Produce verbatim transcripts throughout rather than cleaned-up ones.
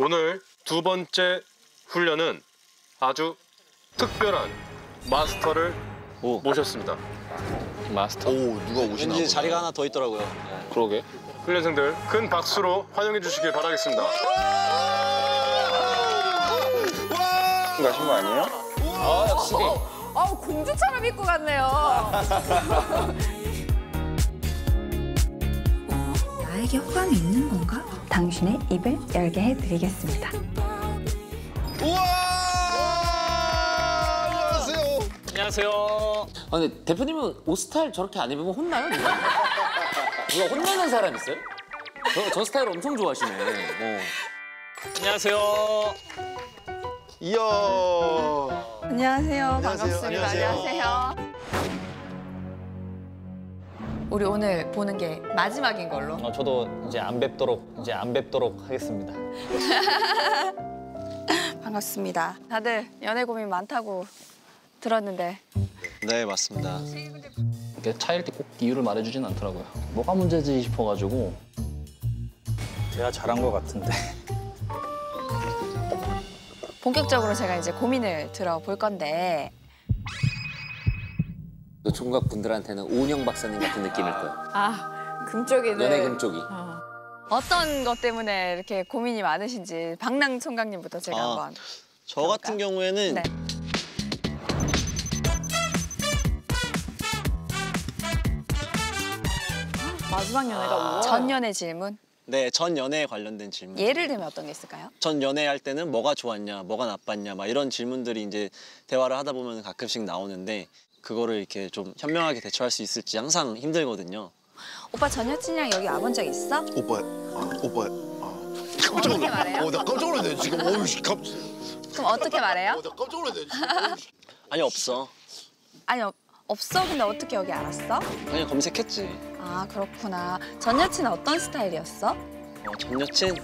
오늘 두 번째 훈련은 아주 특별한 마스터를 오. 모셨습니다. 마스터? 오, 누가 오시나? 왠지 자리가 하나 더 있더라고요. 네. 그러게. 훈련생들 큰 박수로 환영해 주시길 바라겠습니다. 가신 거 아니에요? 아, 역시. 아, 공주처럼 입고 갔네요. 나에게 호감이 있는 건가? 당신의 입을 열게 해드리겠습니다. 우와! 안녕하세요. 안녕하세요. 아, 근데 대표님은 옷 스타일 저렇게 안 입으면 혼나요? 누가, 누가 혼나는 사람 있어요? 저, 저 스타일 엄청 좋아하시네. 어. 안녕하세요. 이야. 안녕하세요. 안녕하세요. 반갑습니다. 안녕하세요. 안녕하세요. 우리 오늘 보는 게 마지막인 걸로. 어, 저도 이제 안 뵙도록 이제 안 뵙도록 하겠습니다. 반갑습니다. 다들 연애 고민 많다고 들었는데. 네, 맞습니다. 이렇게 차일 때 꼭 이유를 말해주진 않더라고요. 뭐가 문제지 싶어가지고. 제가 잘한 것 같은데. 본격적으로 제가 이제 고민을 들어볼 건데. 총각 분들한테는 오은영 박사님 같은 느낌일 거예요. 아, 금쪽이네. 연애 금쪽이. 어. 어떤 것 때문에 이렇게 고민이 많으신지 박랑 총각님부터 제가 아, 한번. 저 해볼까? 같은 경우에는 네. 마지막 연애가 아. 전 연애 질문. 네, 전 연애에 관련된 질문. 예를 들면 어떤 게 있을까요? 전 연애할 때는 뭐가 좋았냐, 뭐가 나빴냐, 막 이런 질문들이 이제 대화를 하다 보면 가끔씩 나오는데 그거를 이렇게 좀 현명하게 대처할 수 있을지 항상 힘들거든요. 오빠 전 여친이랑 여기 와본 적 있어? 오빠, 아, 오빠, 아. 깜짝 놀랐네. 말해요? 어, 나 깜짝 놀랐네 지금. 어우, 깜. 그럼 어떻게 말해요? 어, 나 깜짝 놀랐네 지금. 아니 없어. 아니 어, 없어? 근데 어떻게 여기 알았어? 아니 검색했지. 아 그렇구나. 전 여친은 어떤 스타일이었어? 어, 전 여친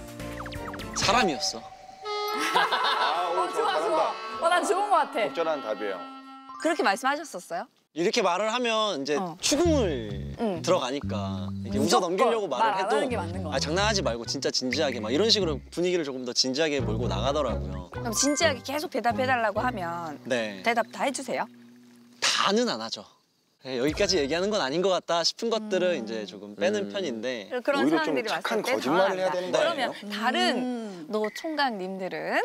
사람이었어. 아, 오, 어, 좋아 좋아. 어, 난 좋은 것 같아. 적절한 답이에요. 그렇게 말씀하셨었어요? 이렇게 말을 하면 이제 어. 추궁을 응. 들어가니까 이렇게 웃어 넘기려고 말을 해도 말 안 하는 게 맞는 아, 장난하지 말고 진짜 진지하게 막 이런 식으로 분위기를 조금 더 진지하게 몰고 나가더라고요. 그럼 진지하게 계속 대답해달라고 하면 네. 대답 다 해주세요? 다는 안 하죠. 네, 여기까지 얘기하는 건 아닌 것 같다 싶은 것들을 음. 이제 조금 빼는 음. 편인데 그런 오히려 좀 착한 거짓말을 해야 되는 거 아니에요? 그러면 다른 음. 노 총각님들은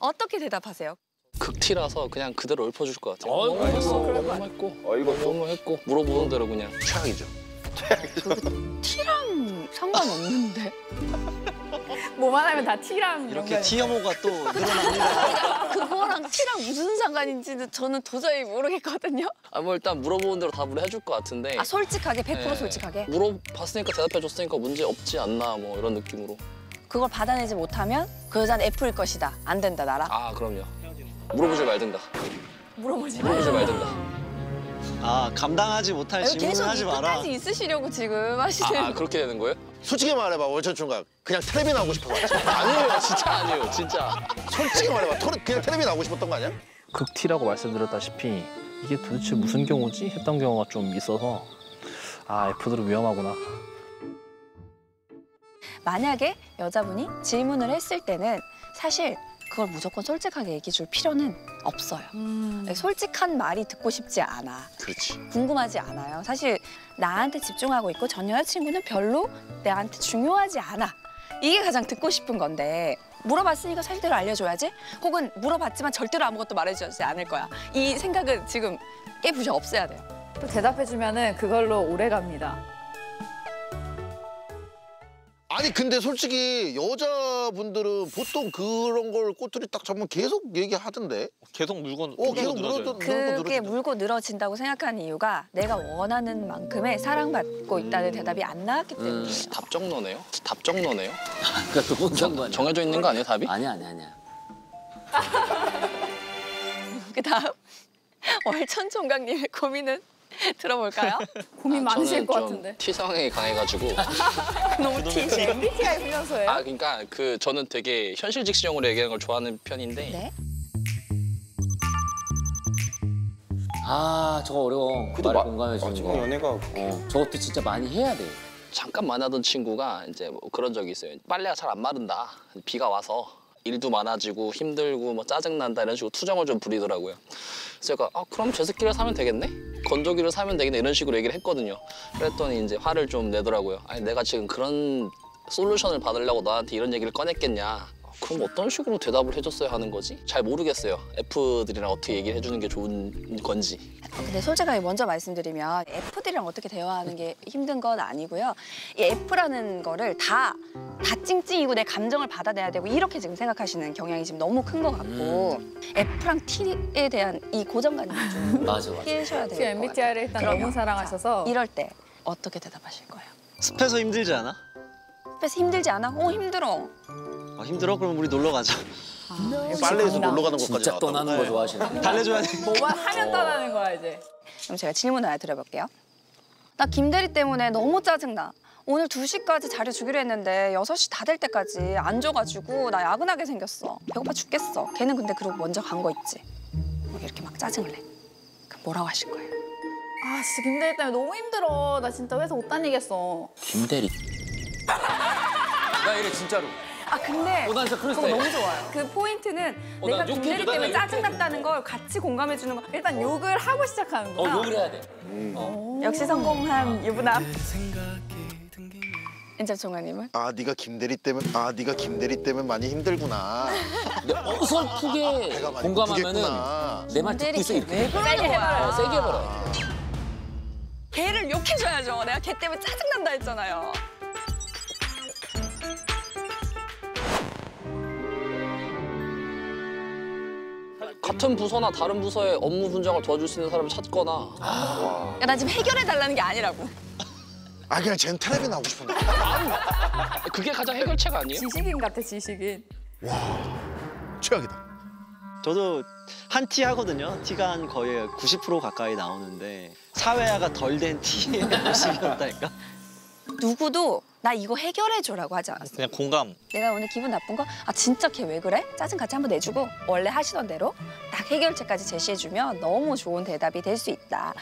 어떻게 대답하세요? 극티라서 그냥 그대로 읊어줄 것 같아요. 어, 너무 했어. 너무 했고. 어, 이거 너무 했고. 물어보는 대로 그냥 최악이죠. 최악이죠. 티랑 상관없는데. 뭐만 하면 다 티랑. 이렇게 티 혐오가 또 늘어납니다. 그거랑 티랑 무슨 상관인지는 저는 도저히 모르겠거든요. 아, 뭐 일단 물어보는 대로 답을 해줄 것 같은데. 아, 솔직하게, 백 퍼센트 네. 솔직하게? 물어봤으니까 대답해줬으니까 문제 없지 않나 뭐 이런 느낌으로. 그걸 받아내지 못하면 그 여자는 F일 것이다. 안 된다, 나라. 아, 그럼요. 물어보지 말든다. 물어보지 물어보지 말든다. 아, 감당하지 못할 질문을 하지 마라. 계속 끝까지 있으시려고 지금 하시는. 아, 아, 그렇게 되는 거예요? 솔직히 말해봐, 월천 총각. 그냥 텔레비 나오고 싶어서. 아니에요, 진짜 아니에요, 진짜. 솔직히 말해봐, 그냥 텔레비 나오고 싶었던 거 아니야? 극티라고 말씀드렸다시피 이게 도대체 무슨 경우지? 했던 경우가 좀 있어서 아, F들은 위험하구나. 만약에 여자분이 질문을 했을 때는 사실 그걸 무조건 솔직하게 얘기해 줄 필요는 없어요. 음. 솔직한 말이 듣고 싶지 않아. 그렇지. 궁금하지 않아요. 사실 나한테 집중하고 있고 전 여자친구는 별로 나한테 중요하지 않아. 이게 가장 듣고 싶은 건데 물어봤으니까 사실대로 알려줘야지. 혹은 물어봤지만 절대로 아무것도 말해주지 않을 거야. 이 생각은 지금 깨부셔 없애야 돼요. 또 대답해주면은 그걸로 오래 갑니다. 아니 근데 솔직히 여자분들은 보통 그런 걸 꼬투리 딱 잡으면 계속 얘기하던데. 계속 물고 늘어져요. 어, 계속 늘어져. 그게 물고 늘어진다고 생각하는 이유가 내가 원하는 만큼의 사랑받고 있다는 음... 대답이 안 나왔기 때문에. 음... 답정너네요? 답정너네요? 그러니까 그 정도 정해져 있는 거 아니에요, 답이? 아니야, 아니야, 아니야. 그다음 월천 총각님의 고민은? 들어볼까요? 고민 아, 많으실 것 같은데. T성향이 강해가지고. 너무 T지. 엠비티아이 훈련소예요? 아, 그러니까 그 저는 되게 현실 직시형으로 얘기하는 걸 좋아하는 편인데. 네? 아, 저거 어려워. 그래도 말 공감해 주는 거. 연애가. 어, 저것도 진짜 많이 해야 돼. 잠깐 만나던 친구가 이제 뭐 그런 적이 있어요. 빨래가 잘 안 마른다. 비가 와서 일도 많아지고 힘들고 뭐 짜증난다 이런 식으로 투정을 좀 부리더라고요. 그래서 제가 아, 그럼 제습기를 사면 되겠네? 건조기를 사면 되겠네? 이런 식으로 얘기를 했거든요. 그랬더니 이제 화를 좀 내더라고요. 아니 내가 지금 그런 솔루션을 받으려고 너한테 이런 얘기를 꺼냈겠냐. 그럼 어떤 식으로 대답을 해줬어야 하는 거지? 잘 모르겠어요. F들이랑 어떻게 얘기를 해주는 게 좋은 건지. 근데 솔직하게 먼저 말씀드리면 F들이랑 어떻게 대화하는 게 힘든 건 아니고요. 이 F라는 거를 다, 다 찡찡이고 내 감정을 받아내야 되고 이렇게 지금 생각하시는 경향이 지금 너무 큰 것 같고 음. F랑 T에 대한 이 고정관념을 좀 맞아, 맞아. 피해셔야 될 것 같아요. 엠비티아이를 일단 그럼요. 너무 사랑하셔서. 자, 이럴 때 어떻게 대답하실 거예요? 습해서 힘들지 않아? 습해서 힘들지 않아? 어, 힘들어. 아, 힘들어? 그럼 우리 놀러 가자. 아, 빨래에서 놀러 가는 것까지 진짜 떠나는 거 좋아하시네. 달래줘야 돼. 뭐만 하면 떠나는 거야 이제. 그럼 제가 질문 하나 드려볼게요. 나 김대리 때문에 너무 짜증나. 오늘 두 시까지 자료 주기로 했는데 여섯 시 다 될 때까지 안 줘가지고 나 야근하게 생겼어. 배고파 죽겠어. 걔는 근데 그러고 먼저 간 거 있지. 막 이렇게 막 짜증을 내. 그럼 뭐라고 하실 거예요? 아 진짜 김대리 때문에 너무 힘들어. 나 진짜 회사 못 다니겠어. 김대리. 나 이래 진짜로. 아 근데 어, 그거 너무 좋아요. 그 포인트는 어, 내가 김대리 때문에 짜증났다는 걸 같이 공감해 주는 거. 일단 어. 욕을 하고 시작하는 거야. 어, 욕을 해야 돼. 음. 어. 역시 성공한 유부남. 인자 총관님은? 아 네가 김대리 때문에 아 네가 김대리 때문에 많이 힘들구나. 어설프게 아, 공감하면은 내 말 듣고 있어 이렇게. 세게 해봐라. 어, 세게 해봐라. 걔를 욕해줘야죠. 내가 걔 때문에 짜증난다 했잖아요. 같은 부서나 다른 부서의 업무 분장을 도와줄 수 있는 사람을 찾거나. 아... 야, 나 지금 해결해달라는 게 아니라고. 아 그냥 쟤는 텔레비에 나오고 싶은데. 그게 가장 해결책 아니에요? 지식인 같아, 지식인. 와, 최악이다. 저도 한 티 하거든요. 티가 한 거의 구십 퍼센트 가까이 나오는데 사회화가 덜 된 티의 모습이었다니까. 누구도 나 이거 해결해줘라고 하지 않았어. 그냥 공감. 내가 오늘 기분 나쁜 거? 아 진짜 걔 왜 그래? 짜증 같이 한번 내주고 원래 하시던 대로 딱 해결책까지 제시해주면 너무 좋은 대답이 될 수 있다.